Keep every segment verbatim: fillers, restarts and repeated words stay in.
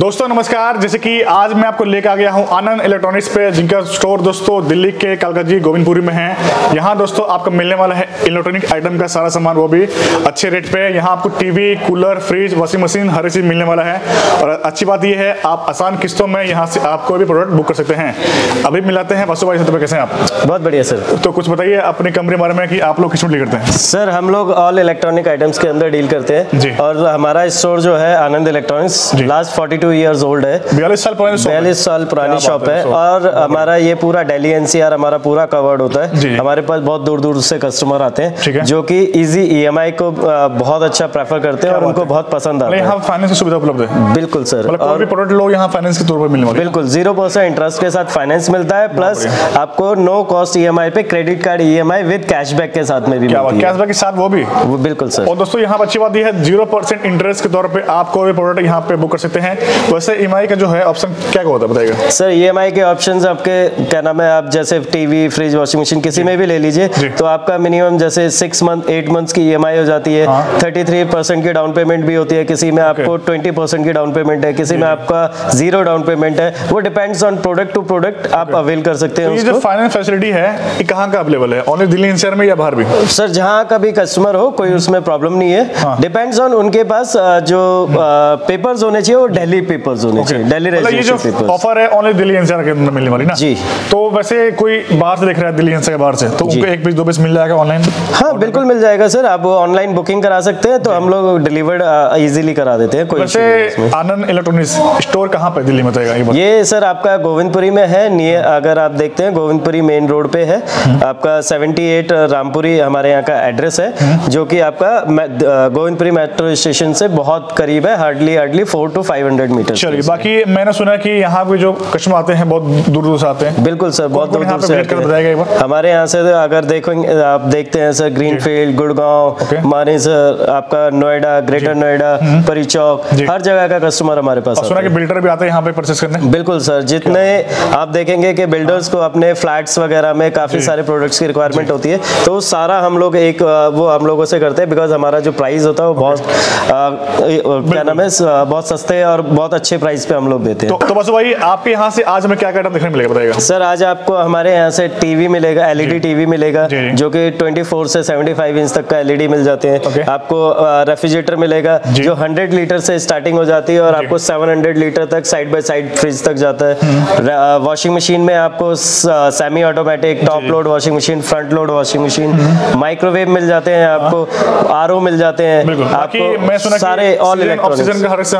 दोस्तों नमस्कार। जैसे कि आज मैं आपको लेकर आ गया हूं आनंद इलेक्ट्रॉनिक्स पे, जिनका स्टोर दोस्तों दिल्ली के कालकाजी गोविंदपुरी में है। यहाँ दोस्तों आपको मिलने वाला है इलेक्ट्रॉनिक आइटम का सारा सामान, वो भी अच्छे रेट पे। यहाँ आपको TV, cooler, fridge, washing machine, हर चीज़ मिलने वाला है। और अच्छी बात यह है आप आसान किस्तों में यहाँ से आप कोई भी प्रोडक्ट बुक कर सकते हैं। अभी मिलाते हैं बसु भाई, तो कैसे हैं आप? बहुत बढ़िया सर। तो कुछ बताइए अपनी कंपनी के बारे में कि आप लोग किस में डील करते हैं? सर हम लोग ऑल इलेक्ट्रॉनिक आइटम्स के अंदर डील करते हैं जी। और हमारा स्टोर जो है आनंद इलेक्ट्रॉनिक्स लास्ट बयालीस इयर्स ओल्ड है, बयालीस साल पुरानी बयालीस साल पुरानी शॉप है। और हमारा ये पूरा दिल्ली एनसीआर हमारा पूरा कवर्ड होता है। हमारे पास बहुत दूर दूर से कस्टमर आते हैं जो कि इजी ईएमआई को बहुत अच्छा प्रेफर करते हैं और उनको बहुत पसंद आता है। यहाँ फाइनेंस की सुविधा उपलब्ध है। बिल्कुल सर, और भी प्रोडक्ट लोग यहाँ फाइनेंस के तौर पर मिलने, बिल्कुल जीरो परसेंट इंटरेस्ट के साथ फाइनेंस मिलता है। प्लस आपको नो कॉस्ट ईएमआई पे credit card EMI with cashback के साथ में भी कैशबैक के साथ, वो भी बिल्कुल सर। और दोस्तों यहाँ अच्छी बात यह है जीरो परसेंट इंटरेस्ट के तौर पर आपको भी प्रोडक्ट यहाँ पे बुक कर सकते हैं। वैसे ईएमआई का जो है ऑप्शन क्या होता है बताइएगा सर? ईएमआई के ऑप्शंस आपके क्या नाम है, आप जैसे टीवी, फ्रिज, वॉशिंग मशीन किसी में भी ले लीजिए तो आपका मिनिमम जैसे सिक्स मंथ एट मंथ्स की ईएमआई हो जाती है। थर्टी थ्री परसेंट की डाउन पेमेंट भी होती है, किसी में आपको ट्वेंटी परसेंट की डाउन पेमेंट है, किसी में आपका जीरो डाउन पेमेंट है। वो depends on product to product आप अवेल कर सकते हैं। ये जो फाइनेंस फैसिलिटी है ये कहाँ का अवेलेबल है, ओनली दिल्ली एनसीआर में या बाहर भी? सर जहाँ का भी कस्टमर हो कोई उसमें प्रॉब्लम नहीं है, डिपेंड्स ऑन उनके पास जो पेपर्स होने चाहिए वो दिल्ली पेपर्स होने चाहिए। दिल्ली रेजिडेंसी पेपर्स ऑफर है ओनली दिल्ली एनसीआर के अंदर मिलने वाली ना जी। तो वैसे कोई बाहर से देख रहा है दिल्ली एनसीआर के बाहर से तो उनको एक पीस दो पीस मिल जाएगा ऑनलाइन? हाँ बिल्कुल मिल जाएगा सर, आप ऑनलाइन बुकिंग करा सकते हैं तो हम लोग डिलीवर्ड इजीली करा देते हैं। कोई वैसे आनंद इलेक्ट्रॉनिक्स स्टोर कहाँ पे दिल्ली में बताएगा? ये सर आपका गोविंदपुरी में है, नियर अगर आप देखते हैं गोविंदपुरी मेन रोड पे है। आपका सेवेंटी एट रामपुरी हमारे यहाँ का एड्रेस है, जो की आपका गोविंदपुरी मेट्रो स्टेशन से बहुत करीब है, hardly hardly four to five hundred metre. चलिए, बाकी मैंने सुना कि यहाँ पे जो कस्टमर आते हैं बहुत दूर दूर से आते हैं। बिल्कुल सर, बहुत दूर दूर से आते हैं हमारे यहाँ से। अगर देखोगे आप देखते हैं सर ग्रीनफील्ड, गुड़गांव, मानेसर, आपका नोएडा, ग्रेटर नोएडा, परी चौक, हर जगह का कस्टमर हमारे पास। सुना कि बिल्डर भी आते हैं यहाँ पे परचेस करने? बिल्कुल सर, जितने आप देखेंगे कि बिल्डर्स को अपने फ्लैट्स वगैरह में काफी सारे प्रोडक्ट्स की रिक्वायरमेंट होती है, तो सारा हम लोग एक वो हम लोगों से करते हैं। बिकॉज हमारा जो प्राइस होता है वो बहुत क्या नाम है, बहुत सस्ते और बहुत अच्छे प्राइस पे हम लोग देते हैं। तो, तो बस भाई आपके यहाँ से आज हमें क्या क्या देखने मिलेगा बताइएगा सर? आज आपको हमारे यहाँ से टीवी मिलेगा, एलईडी टीवी मिलेगा जो कि चौबीस से पचहत्तर इंच तक का एलईडी मिल जाते हैं। आपको रेफ्रिजरेटर मिलेगा जो सौ लीटर से स्टार्टिंग हो जाती है और आपको सात सौ लीटर तक साइड बाय साइड फ्रिज तक जाता है। वॉशिंग मशीन में आपको semi automatic, top load washing machine, front load washing machine, microwave मिल जाते हैं, आपको आरो मिल जाते हैं, आपको सारे ऑल इलेक्ट्रॉनिक्स।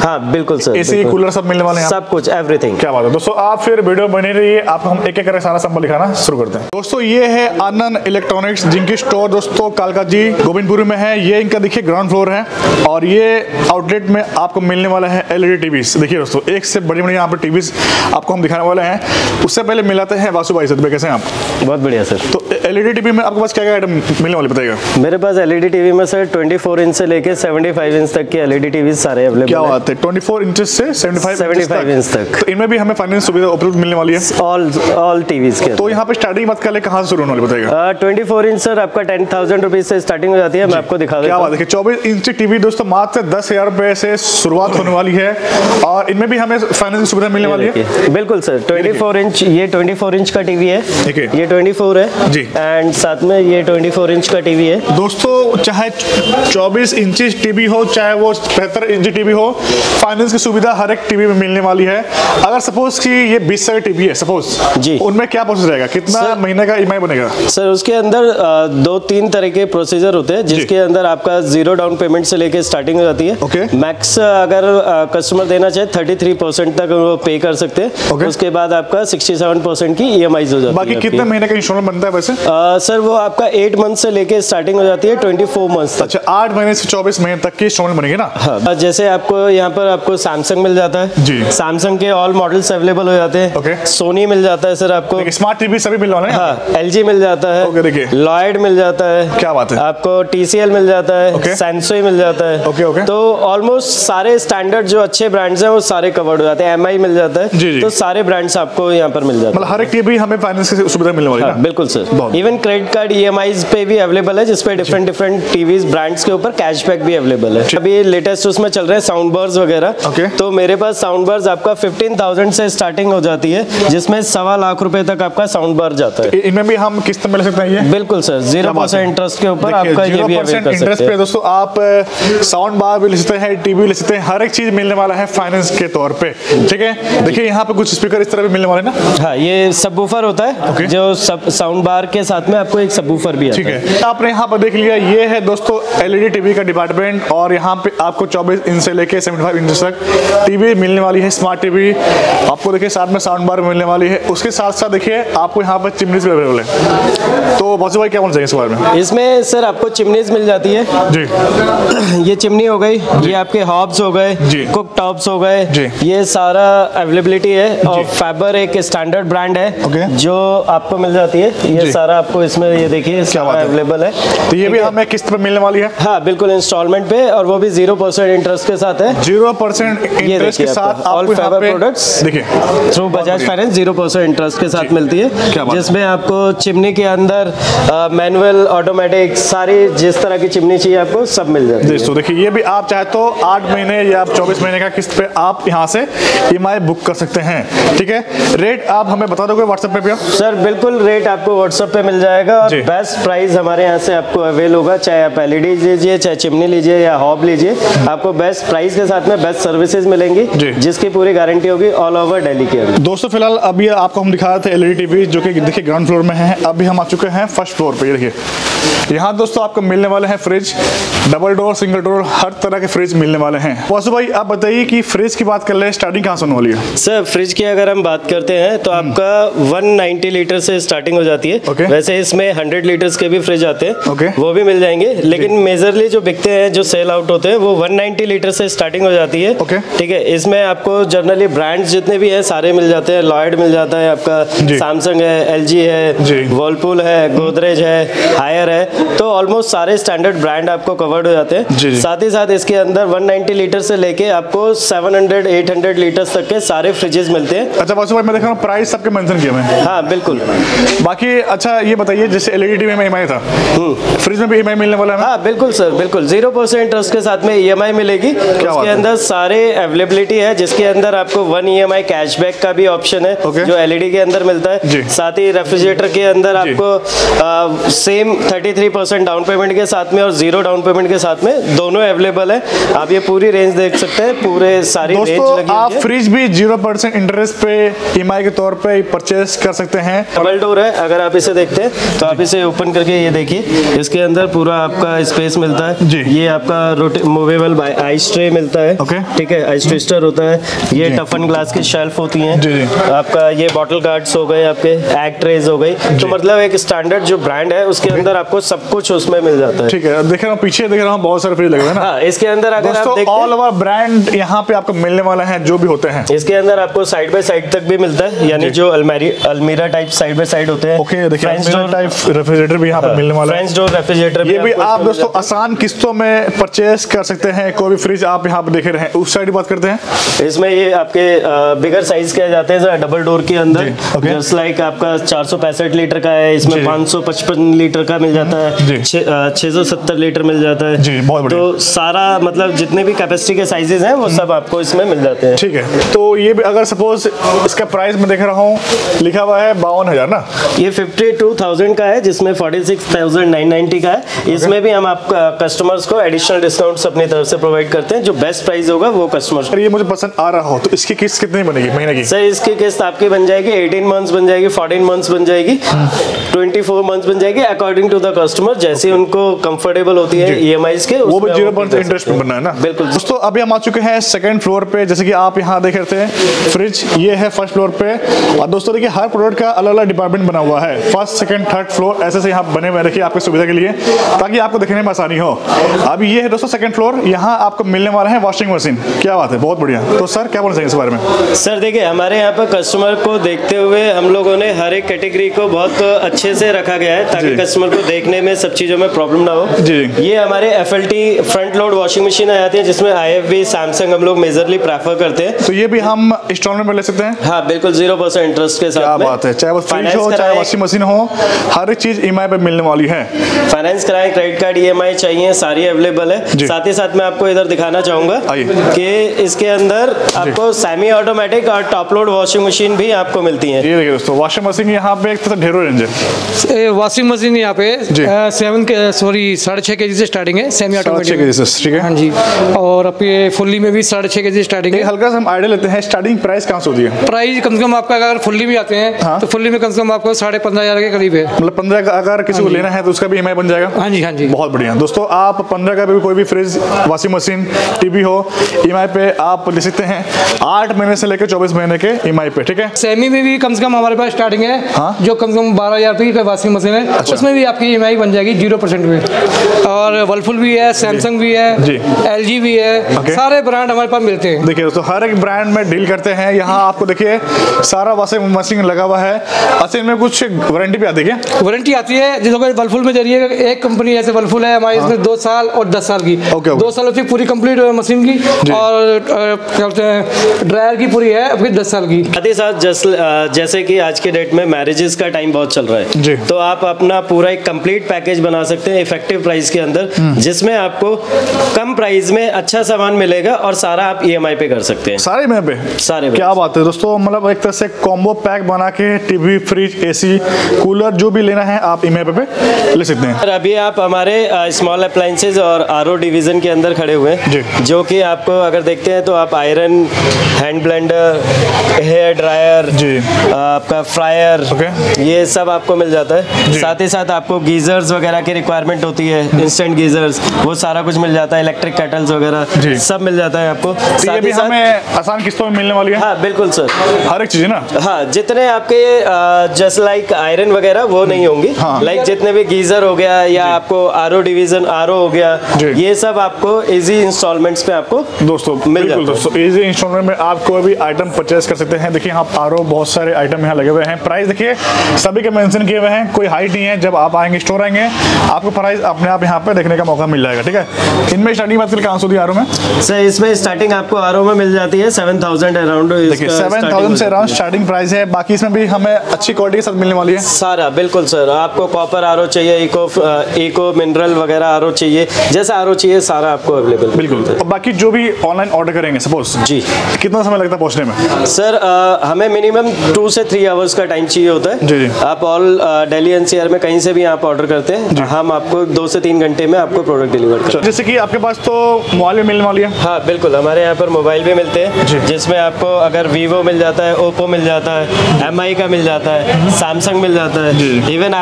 हाँ बिल्कुल सर, एसी, कूलर सब मिलने वाले हैं, सब कुछ एवरीथिंग। क्या बात है दोस्तों, आप फिर वीडियो बने रहिए, आपको हम एक एक करके सारा सैंपल दिखाना शुरू करते हैं। दोस्तों ये है आनंद इलेक्ट्रॉनिक्स, जिनकी स्टोर दोस्तों कालकाजी गोविंदपुरी में है। ये इनका देखिए ग्राउंड फ्लोर है और ये आउटलेट में आपको मिलने वाला है एलईडी टीवी। देखिए दोस्तों एक से बड़ी बड़ी यहाँ पर टीवी आपको हम दिखाने वाले हैं। उससे पहले मिलाते हैं वासु भाई से, कैसे हैं आप? बहुत बढ़िया सर। तो एलईडी टीवी में आपके पास क्या क्या आइटम मिलने वाले बताइएगा? मेरे पास एलईडी टीवी में सर चौबीस इंच से लेके पचहत्तर इंच तक के एलईडी टीवी सारे अवेलेबल हैं। क्या बात है, चौबीस इंच से पचहत्तर इंच तक। तो इनमें भी हमें फाइनेंस सुविधा उपलब्ध मिलने वाली है ऑल ऑल टीवीज के। तो यहाँ पे स्टार्टिंग बात कर ले, कहाँ से शुरू होने वाली बताइएगा? चौबीस इंच सर आपका टेन थाउजेंड रुपीज से स्टार्टिंग हो जाती है। मैं आपको दिखा देता हूँ। चौबीस इंच टीवी दोस्तों मात्र दस हजार रुपए से शुरुआत होने वाली है और इनमें भी हमें फाइनेंस सुविधा मिलने वाली है। बिल्कुल सर, ट्वेंटी फोर इंच ये ट्वेंटी फोर इंच का टीवी है, ये ट्वेंटी फोर है जी, एंड साथ में ये चौबीस इंच का टीवी है। दोस्तों चाहे चौबीस इंच टीवी हो चाहे वो पचहत्तर इंच टीवी हो, फाइनेंस की सुविधा हर एक टीवी में मिलने वाली है। अगर सपोज कि ये बीस हजार टीवी है सपोज जी, उनमें क्या प्रोसेस रहेगा, कितना महीने का ईएमआई बनेगा सर? उसके अंदर दो तीन तरह के प्रोसीजर होते हैं, जिसके अंदर आपका जीरो डाउन पेमेंट से लेकर स्टार्टिंग हो जाती है। ओके, मैक्स अगर कस्टमर देना चाहे थर्टी थ्री परसेंट तक वो पे कर सकते हैं। उसके बाद आपका सिक्सटी सेवन परसेंट की ईएमआई हो जाती है। बाकी कितने महीने का इंस्टॉलमेंट बनता है वैसे? आ, सर वो आपका एट मंथ से लेके स्टार्टिंग हो जाती है, ट्वेंटी फोर मंथ तक। अच्छा, आठ महीने से चौबीस महीने तक की इंस्टॉलमेंट बनेगी ना। हाँ, जैसे आपको यहाँ पर आपको सैमसंग मिल जाता है जी, सैमसंग के ऑल मॉडल्स अवेलेबल हो जाते हैं। ओके, सोनी मिल जाता है सर आपको, स्मार्ट टीवी सभी मिल रहा है। हाँ, एलजी मिल जाता है, लॉयड मिल जाता है। क्या बात है, आपको टीसीएल मिल जाता है, सैमसंग मिल जाता है। ओके ओके, तो ऑलमोस्ट सारे स्टैंडर्ड जो अच्छे ब्रांड्स हैं वो सारे कवर्ड हो जाते हैं। एमआई मिल जाता है, तो सारे ब्रांड्स आपको यहाँ पर मिल जाते हैं। हर एक टीवी हमें फाइनेंस की सुविधा मिलने वाली है। बिल्कुल sir, even credit card EMI पे भी अवेलेबल है, जिसपे डिफरेंट डिफरेंट टीवीज ब्रांड्स के ऊपर कैशबैक भी अवेलेबल है। अभी लेटेस्ट उसमें चल रहे हैं साउंड बार्स वगैरह मेरा okay. तो मेरे पास साउंड बार्स आपका पंद्रह हज़ार से स्टार्टिंग हो जाती है, जिसमें सवा लाख रुपए तक आपका साउंड बार जाता है। इनमें भी हम किस्त मिल सकता है? बिल्कुल सर, जीरो परसेंट इंटरेस्ट के ऊपर आपका ये भी अवेलेबल है। इंटरेस्ट पे दोस्तों आप साउंड बार भी ले सकते हैं, टीवी ले सकते हैं, हर एक चीज मिलने वाला है फाइनेंस के तौर पे। ठीक है, देखिए यहाँ पे कुछ स्पीकर इस तरह भी मिलने वाले ना। हाँ, ये सबवूफर होता है okay. जो साउंड बार के साथ में आपको एक सबवूफर भी आता है। आपने यहाँ पर देख लिया, ये है दोस्तों एलईडी टीवी का डिपार्टमेंट और यहाँ पे आपको चौबीस इंच से लेके पचहत्तर इंच तक टीवी मिलने वाली है, स्मार्ट टीवी। आपको देखिए साथ में साउंड बार मिलने वाली है, उसके साथ साथ देखिए आपको यहाँ पर चिमनीज भी अवेलेबल है। तो बसु भाई क्या बोलना चाहिए इस बारे में? इसमें सर आपको चिमनीज मिल जाती है जी, ये चिमनी हो गई, ये आपके हॉब्स हो गए, कुक टॉप्स हो गए, ये सारा अवेलेबिलिटी है। और फैबर एक स्टैंडर्ड ब्रांड है जो आपको मिल जाती है, ये सारा आपको इसमें ये देखिए अवेलेबल है। तो ये भी हमें किस्त पे मिलने वाली है? हाँ बिल्कुल, इंस्टॉलमेंट पे, और वो भी जीरो परसेंट इंटरेस्ट के साथ है। जीरो परसेंट इंटरेस्ट के साथ ऑल फैबर प्रोडक्ट्स देखिए through Bajaj finance zero percent interest के साथ मिलती है, जिसमें आपको चिमनी के अंदर मैनुअल, ऑटोमेटिक, सारी जिस तरह की चिमनी चाहिए आपको सब मिल जाती है। देखिए ये भी आप चाहे तो आठ महीने या चौबीस महीने का किस्त पे आप यहाँ से ई एम आई बुक कर सकते हैं। ठीक है, रेट आप हमें बता दोगे व्हाट्सएप पे? सर बिल्कुल, रेट आपको व्हाट्सएप पे मिल जाएगा और बेस्ट प्राइस हमारे यहाँ से आपको अवेल होगा। चाहे आप एलईडी लीजिए, चाहे चिमनी लीजिए या हॉब लीजिए, आपको बेस्ट प्राइस के साथ में बेस्ट सर्विसेज मिलेंगी, जिसकी पूरी गारंटी होगी ऑल ओवर दिल्ली की। दोस्तों फिलहाल अभी आपको हम दिखा रहे थे एलईडी टीवी जो कि देखिए ग्राउंड फ्लोर में है, अभी हम आ चुके हैं फर्स्ट फ्लोर पे। देखिए यहाँ दोस्तों आपको मिलने वाले हैं fridge, double door, single door, हर तरह के फ्रिज मिलने वाले हैं। वासु भाई आप बताइए कि फ्रिज की बात कर ले, स्टार्टिंग कहाँ से होने वाली है? सर फ्रिज की अगर हम बात करते हैं तो आपका एक सौ नब्बे लीटर से स्टार्टिंग हो जाती है okay. वैसे इसमें सौ लीटर्स के भी फ्रिज आते हैं okay. वो भी मिल जाएंगे, लेकिन मेजरली जो बिकते हैं, जो सेल आउट होते हैं, वो एक सौ नब्बे लीटर से स्टार्टिंग हो जाती है। ठीक okay. है, इसमें आपको जनरली ब्रांड्स जितने भी हैं सारे मिल जाते हैं। लॉयड मिल जाता है आपका, सैमसंग है, एलजी है, व्हर्लपूल है, गोदरेज है, हायर है, तो ऑलमोस्ट सारे स्टैंडर्ड ब्रांड आपको कवर्ड हो जाते हैं। साथ ही साथ इसके अंदर एक सौ नब्बे लीटर से लेके आपको सात सौ, आठ सौ लीटर तक के सारे फ्रिजेस मिलते हैं। अच्छा बसु भाई मैं देख रहा हूँ प्राइस सबके मेंशन किए हैं। हाँ बिल्कुल, बाकी अच्छा ये बताइए जैसे एलईडी टीवी में ई एम आई था, फ्रिज में भी ई एम आई मिलने वाला है? हाँ बिल्कुल सर, बिल्कुल जीरो परसेंट इंटरेस्ट के साथ में ई एम आई मिलेगी। उसके अंदर सारे अवेलेबिलिटी है, जिसके अंदर आपको one E M I cashback का भी ऑप्शन है जो एलईडी के अंदर मिलता है। साथ ही रेफ्रिजरेटर के अंदर आपको same thirty three percent down payment के साथ में और जीरो डाउन पेमेंट के साथ में दोनों अवेलेबल है। आप ये पूरी रेंज देख सकते हैं, पूरे सारी रेंज लगी आप है। फ्रिज भी जीरो परसेंट इंटरेस्ट पे ई एम आई के तौर पे परचेस कर सकते हैं। डबल डोर है, अगर आप इसे देखते हैं तो आप इसे ओपन करके ये देखिए, इसके अंदर पूरा आपका स्पेस मिलता है जी। ये आपका मूवेबल आइस ट्रे मिलता है ओके, ठीक है, आइस ट्विस्टर होता है, ये टफन ग्लास की शेल्फ होती है, आपका ये बॉटल गार्ड्स हो गए, आपके एग ट्रेज हो गई, तो मतलब एक स्टैंडर्ड जो ब्रांड है उसके अंदर आपको सब कुछ उसमें मिल जाता है। ठीक है, देख रहा हूँ पीछे देख रहा हूँ बहुत सारे फ्रिज लग रहे हैं ना। इसके अंदर अगर आप देखते हैं ऑल ओवर ब्रांड यहाँ पे आपको मिलने वाला है जो भी होते हैं। इसके अंदर आपको साइड बाय साइड तक भी मिलता है, यानी जो अलमारी अलमीरा टाइप साइड बाय साइड होते हैं ओके। देखिए फ्रेंच डोर टाइप रेफ्रिजरेटर भी यहाँ पे मिलने वाला है, फ्रेंच डोर रेफ्रिजरेटर ये भी आप दोस्तों आसान किस्तों में परचेस कर सकते हैं। कोई भी फ्रिज आप यहाँ पे देख रहे हैं, उस साइड की बात करते हैं, इसमें ये आपके बिगर साइज के जाते हैं डबल डोर के अंदर, जस्ट लाइक आपका चार सौ पैंसठ लीटर का है, इसमें पाँच सौ पचपन लीटर का मिल जाता है, छह सौ सत्तर लीटर मिल जाता है जी, बहुत तो सारा मतलब जितने भी कैपेसिटी के साइजेस हैं वो सब आपको इसमें मिल जाते हैं। ठीक है, तो ये भी अगर सपोज इसका प्राइस मैं देख रहा हूँ लिखा हुआ है बावन हजार ना, ये फिफ्टी टू थाउजेंड का है, जिसमें forty six thousand nine ninety का है। इसमें भी हम आपका कस्टमर्स को एडिशनल डिस्काउंट्स अपनी तरफ से प्रोवाइड करते हैं, जो बेस्ट प्राइस होगा वो कस्टमर्स। ये मुझे पसंद आ रहा हो तो इसकी किस्त कितनी बनेगी महीने की? सर इसकी किस्त आपकी बन जाएगी एटीन मंथ्स बन जाएगी, फोर्टीन मंथ्स बन जाएगी, ट्वेंटी फोर मंथ्स बन जाएगी, अकॉर्डिंग टू द कस्टमर जैसे उनको कंफर्टेबल होती है ई एम आईज के, वो भी जीरो परसेंट इंटरेस्ट पे बनना है ना। बिल्कुल दोस्तों अभी हम आ चुके हैं सेकंड फ्लोर पे, जैसे कि आप यहाँ देख रहे थे फ्रिज, ये है फर्स्ट फ्लोर पे। और दोस्तों देखिए हर प्रोडक्ट का अलग अलग डिपार्टमेंट बना हुआ है, फर्स्ट सेकंड थर्ड फ्लोर ऐसे से यहाँ बने हुए रखिए आपकी सुविधा के लिए, ताकि आपको देखने में आसानी हो। अब ये है दोस्तों सेकंड फ्लोर, यहाँ आपको मिलने वाला है वॉशिंग मशीन, क्या बात है, बहुत बढ़िया। तो सर क्या बोल सकते हैं इस बारे में? सर देखिए हमारे यहाँ पर कस्टमर को देखते हुए हम लोगों ने हर एक कैटेगरी को बहुत अच्छे से रखा गया है, ताकि कस्टमर को देखने में सब चीज़ों में प्रॉब्लम ना हो जी। ये हमारे F L T front load washing machine आ जाती है, जिसमें आई एफ बी, सैमसंग हम लोग मेजरली प्रेफर करते हैं। तो ये भी हम इंस्टॉलमेंट में ले सकते हैं? हाँ बिल्कुल, जीरो परसेंट इंटरेस्ट के साथ। क्या बात है, चाहे वो फ्रिज हो चाहे वॉशिंग मशीन हो, हर एक चीज ई एम आई पे मिलने वाली है। फाइनेंस कराएं, credit card, E M I चाहिए, सारी अवेलेबल है। साथ ही साथ मैं आपको इधर दिखाना चाहूंगा कि इसके अंदर आपको सेमी ऑटोमेटिक और टॉप लोड वॉशिंग मशीन भी आपको मिलती है। ये देखिए दोस्तों, वॉशिंग मशीन यहाँ पे एक ढेरों रेंज है। वॉशिंग मशीन यहाँ पे सेवन सॉरी साढ़े छः के जी से स्टार्टिंग है, सेमी ऑटोमेटिक, ठीक है। हाँ जी, और आपके फुल्ली में भी साढ़े छः के जी स्टार्टिंग है। हल्का सा हम आइडिया लेते हैं, स्टार्टिंग प्राइस कहाँ से होती है? प्राइस कम से कम आपका अगर फुल्ली भी आते हैं हाँ? तो फुल्ली में कम से कम आपको साढ़े पंद्रह हज़ार के करीब है। मतलब पंद्रह का अगर किसी को लेना है तो उसका भी ई एम आई बन जाएगा। हाँ जी, हाँ जी, बहुत बढ़िया। दोस्तों आप पंद्रह का भी कोई भी फ्रिज, वॉशिंग मशीन, टीवी हो, ई एम आई पे आप ले सकते हैं, आठ महीने से लेकर चौबीस महीने के ई एम आई पे, ठीक है। सेमी में भी कम से कम हमारे पास स्टार्टिंग है हाँ? जो कम से कम बारह हज़ार रुपये की वॉशिंग मशीन है, अच्छा। उसमें भी आपकी ई एम आई बन जाएगी जीरो परसेंट में। और व्हर्लपूल भी है, सैमसंग भी है, एल जी भी है, सारे ब्रांड हमारे पास मिलते हैं। देखिए दोस्तों, हर एक ब्रांड में डील करते हैं। यहाँ आपको देखिए सारा वॉशिंग मशीन लगा हुआ है। अच्छा, इनमें कुछ वारंटी भी आती है क्या? वारंटी आती है, जैसे व्हर्लपूल में जरिए एक कंपनी जैसे व्हर्लपूल है हमारी, इसमें दो साल और दस साल की, okay, okay. दो साल उसकी पूरी कंप्लीट मशीन की, और क्या बोलते हैं ड्रायर की पूरी है फिर दस साल की। साथ ही साथ जैसे कि आज के डेट में मैरिजेस का टाइम बहुत चल रहा है जी। तो आप अपना पूरा एक कंप्लीट पैकेज बना सकते हैं इफेक्टिव प्राइस के अंदर, जिसमें आपको कम प्राइस में अच्छा सामान मिलेगा और सारा आप ई एम आई पे कर सकते हैं। सारे में पे सारे, क्या बात है दोस्तों। मतलब एक तरह से कॉम्बो पैक बना के टीवी, फ्रिज, एसी, कूलर जो भी लेना है आप ई एम आई पे, पे ले सकते हैं। अभी आप हमारे स्मॉल अप्लायंसेज और आर ओ डिवीजन के अंदर खड़े हुए हैं, जो कि आपको अगर देखते हैं तो आप iron, hand blender, hair dryer जी, आपका फ्रायर, ये सब आपको मिल जाता है। साथ ही साथ आपको गीजर्स वगैरह की रिक्वायरमेंट होती है, इंस्टेंट गीजर्स, वो सारा कुछ मिल जाता है। इलेक्ट्रिक केटल्स वगैरह सब मिल जाता है आपको। तो ये भी हमें आसान किस्तों में मिलने वाली है। हाँ बिल्कुल सर, हर एक चीज ना, हाँ जितने आपके जस्ट लाइक आयरन वगैरह वो नहीं होंगी, लाइक जितने भी गीजर हो गया या आपको R O division, R O हो गया, ये सब आपको इजी इंस्टॉलमेंट्स पे आपको दोस्तों मिल जाता है। दोस्तों इजी इंस्टॉलमेंट में आप कोई भी आइटम परचेस कर सकते हैं। देखिए यहाँ आर ओ बहुत सारे आइटम यहाँ लगे हुए हैं। प्राइस देखिए सभी के मेंशन किए हुए हैं, कोई हाइट नहीं है। जब आप आएंगे स्टोर आएंगे आपको प्राइस अपने आप यहाँ पे देखने का मौका मिल जाएगा, ठीक है। इनमें स्टार्टिंग बात करें कहाँ से आर ओ में सर? इसमें स्टार्टिंग आपको आर ओ में मिल जाती है seven thousand around, seven thousand से अराउंड स्टार्टिंग प्राइस है। बाकी इसमें भी हमें अच्छी क्वालिटी के साथ मिलने वाली है सारा। बिल्कुल सर, आपको कॉपर आर ओ चाहिए, इको इको मिनरल वगैरह आर ओ चाहिए, जैसा आर ओ चाहिए सारा आपको अवेलेबल। बिल्कुल, और बाकी जो भी ऑनलाइन ऑर्डर करेंगे सपोज जी, कितना समय लगता है पहुंचने में? सर आ, हमें मिनिमम टू से थ्री आवर्स का टाइम चाहिए होता है जी, जी। आप ऑल दिल्ली एनसीआर में कहीं से भी आप ऑर्डर करते हैं, हम आपको दो से तीन घंटे में आपको प्रोडक्ट डिलीवर करते हैं। जैसे कि आपके पास तो मोबाइल भी मिलने वाली है? हाँ बिल्कुल, हमारे यहाँ पर मोबाइल भी मिलते हैं, जिसमें आपको अगर वीवो मिल जाता है, ओप्पो मिल जाता है, एम आई का मिल जाता है, सैमसंग मिल जाता है, इवन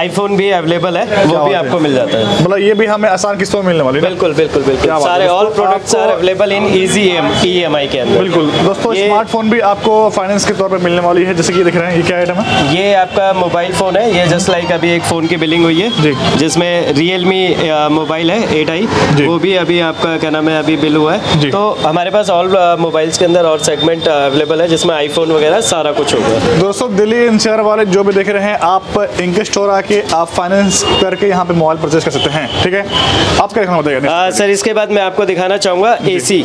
आईफोन भी अवेलेबल है, वो भी आपको मिल जाता है। मतलब ये भी हमें आसान किस्तों में मिलने वाली है। बिल्कुल बिल्कुल बिल्कुल, सारे all products are available in easy E M I के अंदर। बिल्कुल दोस्तों, स्मार्टफोन भी आपको फाइनेंस के तौर पे मिलने वाली है। जैसे कि देख रहे हैं ये क्या आइटम है? ये आपका मोबाइल फोन है। ये जस्ट लाइक अभी एक फोन की बिलिंग हुई है, जिसमें रियलमी मोबाइल है एट आई, वो भी अभी आपका क्या नाम है अभी बिल हुआ है। तो हमारे पास ऑल मोबाइल्स के अंदर और सेगमेंट अवेलेबल है, जिसमें आईफोन वगैरह सारा कुछ होगा। दोस्तों दिल्ली एनसीआर वाले जो भी देख रहे हैं, आप इनके स्टोर आके आप फाइनेंस करके यहाँ पे मोबाइल परचेज कर सकते हैं, ठीक है। आप क्या दिखाना बताइए सर? इसके बाद मैं आपको दिखाना चाहूँगा एसी,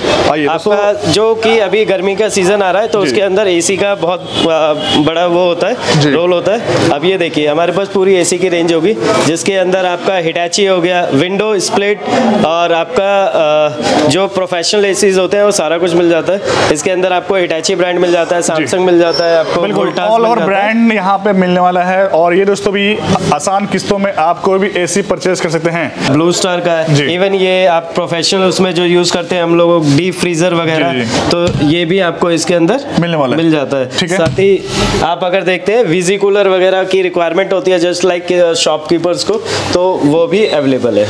आपका जो कि अभी गर्मी का सीजन आ रहा है, तो उसके अंदर एसी का बहुत बड़ा वो होता है, रोल होता है। अब ये देखिए हमारे पास पूरी एसी की रेंज होगी, जिसके अंदर आपका हिटाची हो गया, विंडो स्प्लिट, और आपका जो प्रोफेशनल एसीज होते हैं वो सारा कुछ मिल जाता है। इसके अंदर आपको हिटाची ब्रांड मिल जाता है, सैमसंग मिल जाता है, आपको ऑल ओवर ब्रांड यहाँ पे मिलने वाला है। और ये दोस्तों भी आसान किस्तों में आप कोई भी एसी परचेज कर सकते हैं। ब्लू स्टार का इवन ये आप प्रोफेशनल उसमें जो यूज करते हैं हम लोग, डीप फ्रीजर वगैरह, तो ये भी आपको इसके अंदर मिलने वाला मिल जाता है, ठीक है। साथ ही आप अगर देखते हैं वीजी कूलर वगैरह की रिक्वायरमेंट होती है जस्ट लाइक शॉपकीपर्स को, तो वो भी अवेलेबल है।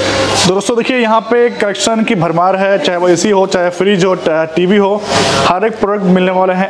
दोस्तों देखिए यहाँ पे कलेक्शन की भरमार है, चाहे वो एसी हो, चाहे फ्रिज हो, टीवी हो, हर एक प्रोडक्ट मिलने वाला है।